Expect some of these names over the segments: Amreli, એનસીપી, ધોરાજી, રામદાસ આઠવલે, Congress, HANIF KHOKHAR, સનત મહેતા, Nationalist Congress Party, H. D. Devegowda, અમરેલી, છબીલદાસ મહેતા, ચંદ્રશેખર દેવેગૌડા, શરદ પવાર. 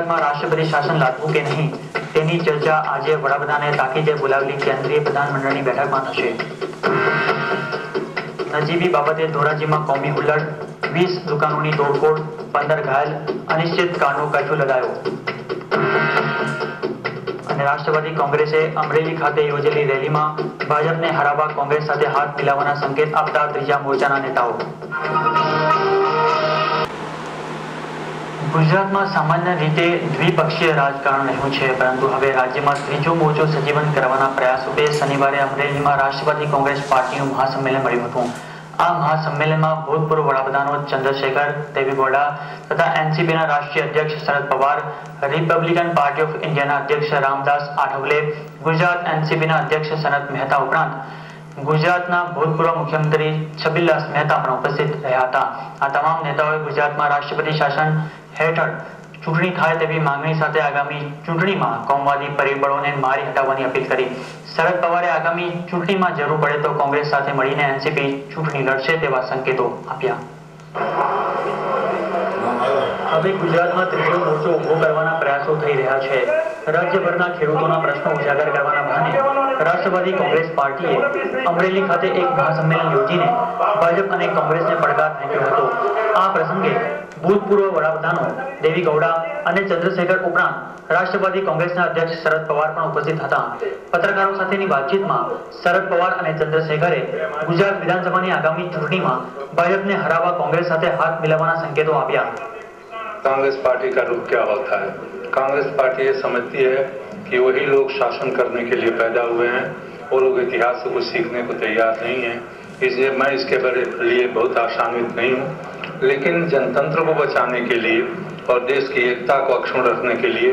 ગુજરાતમાં રાષ્ટ્રપતિ શાસન લાદવું કે નહીં તેની ચર્ચા આજે વડાપ્રધાને તાકીદે બોલાવેલી કેન્દ્રીય પ્રધાનમંડળની બેઠકમાં થશે. નજીવી બાબતે ધોરાજીમાં કોમી હુલ્લડ, 20 દુકાનોની તોડફોડ, 15 ઘાયલ, અનિશ્ચિતકાળનો કર્ફ્યુ લગાવ્યો. અને રાષ્ટ્રવાદી કોંગ્રેસે અમરેલી ખાતે યોજેલી રેલીમાં ભાજપને હરાવવા કોંગ્રેસ સાથે હાથ મિલાવવાના સંકેત આપતા ત્રીજા મોરચાના નેતાઓ. ગુજરાતમાં સામાન્ય રીતે દ્વિપક્ષીય રાજકારણ રહ્યું છે, પરંતુ હવે રાજ્યમાં ત્રીજો મોરચો સજીવન કરવાના પ્રયાસરૂપે શનિવારે અમરેલીમાં રાષ્ટ્રવાદી કોંગ્રેસ પાર્ટીનું મહાસંમેલન મળ્યું હતું. આ મહાસંમેલનમાં ભૂતપૂર્વ વડાપ્રધાનો ચંદ્રશેખર દેવેગૌડા તથા એનસીપીના રાષ્ટ્રીય અધ્યક્ષ શરદ પવાર, Republican party of ઇન્ડિયાના અધ્યક્ષ રામદાસ આઠવલે, ગુજરાત એનસીપીના અધ્યક્ષ સનત મહેતા ઉપરાંત ગુજરાતના ભૂતપૂર્વ મુખ્યમંત્રી છબીલદાસ મહેતા પણ ઉપસ્થિત રહ્યા હતા. આ તમામ નેતાઓએ ગુજરાતમાં રાષ્ટ્રપતિ શાસન હેઠળ ચૂંટણી થાય તેવી માંગણી સાથે આગામી ચૂંટણીમાં કોમવાદી પરિબળોને મારી હટાવવાની અપીલ કરી. શરદ પવારે આગામી ચૂંટણીમાં જરૂર પડે તો કોંગ્રેસ સાથે મળીને એનસીપી ચૂંટણી લડશે તેવા સંકેતો આપ્યા. હવે ગુજરાતમાં ત્રીજો મોરચો ઉભો કરવાના પ્રયાસો થઈ રહ્યા છે. રાજ્યભરના ખેડૂતોના પ્રશ્નો ઉજાગર કરવાના બહાને રાષ્ટ્રવાદી કોંગ્રેસ પાર્ટીએ અમરેલી ખાતે એક મહાસંમેલન યોજીને ભાજપ અને કોંગ્રેસને પડકાર ફેંક્યો હતો. આ પ્રસંગે ભૂતપૂર્વ વડાપ્રધાનો દેવેગૌડા અને ચંદ્રશેખર ઉપરાંત રાષ્ટ્રવાદી કોંગ્રેસના અધ્યક્ષ શરદ પવાર પણ ઉપસ્થિત હતા. પત્રકારો સાથેની વાતચીતમાં શરદ પવાર અને ચંદ્રશેખરે ગુજરાત વિધાનસભાની આગામી ચૂંટણીમાં ભાજપને હરાવવા કોંગ્રેસ સાથે હાથ મિલાવવાના સંકેતો આપ્યા. कांग्रेस पार्टी का रूप क्या होता है? कांग्रेस पार्टी ये समझती है कि वही लोग शासन करने के लिए पैदा हुए हैं, वो लोग इतिहास से कुछ सीखने को तैयार नहीं है, इसलिए मैं इसके बारे लिए बहुत आशान्वित नहीं हूँ. लेकिन जनतंत्र को बचाने के लिए और देश की एकता को अक्षुण्ण रखने के लिए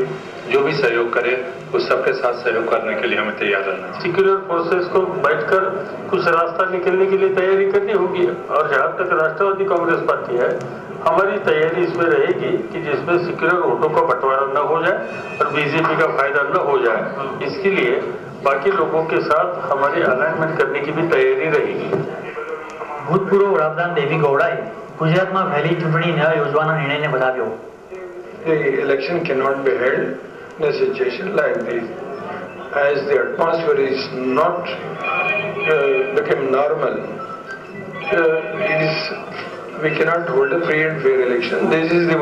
जो भी सहयोग करे उस सबके साथ सहयोग करने के लिए हमें तैयार रहना है. सिक्युलर फोर्सेस को बैठकर कुछ रास्ता निकलने के लिए तैयारी करनी होगी और जहाँ तक राष्ट्रवादी कांग्रेस पार्टी है हमारी तैयारी इसमें रहेगी कि जिसमें सिक्युलर वोटों का बंटवारा न हो जाए और बीजेपी का फायदा न हो जाए, इसके लिए बाकी लोगों के साथ हमारी अलाइनमेंट करने की भी तैयारी रहेगी. भूतपूर्व वडाप्रधान देवेगौड़ाए गुजरात में पहली चूंटणी न योजवाना निर्णय बताव्यो. The election cannot be held in a situation like this, as the atmosphere is not become normal. We cannot hold a free and fair election. This is the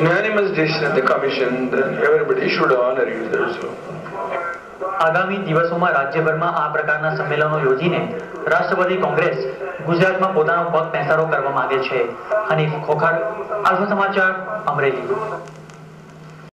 unanimous decision of the commission, and everybody should honor it also. आगामी दिवसों में राज्यभर में आ प्रकार सम्मेलनों योजीने राष्ट्रवादी कांग्रेस गुजरात में પોતાનો પગ પેસારો કરવા માંગે છે. हनीफ खोखर, अल्फा समाचार, अमरेली.